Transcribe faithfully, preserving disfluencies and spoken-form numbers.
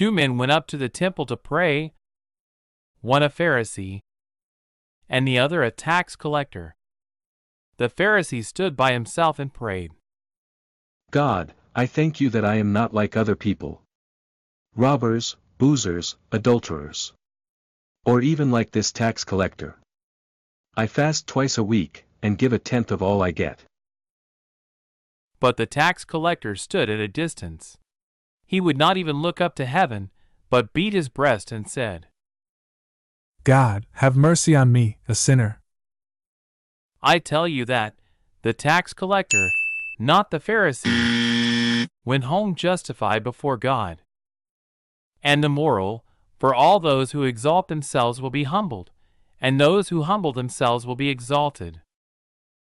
Two men went up to the temple to pray, one a Pharisee, and the other a tax collector. The Pharisee stood by himself and prayed, God, I thank you that I am not like other people, robbers, boozers, adulterers, or even like this tax collector. I fast twice a week, and give a tenth of all I get. But the tax collector stood at a distance. He would not even look up to heaven, but beat his breast and said, God, have mercy on me, a sinner. I tell you that the tax collector, not the Pharisee, went home justified before God. And the moral, for all those who exalt themselves will be humbled, and those who humble themselves will be exalted.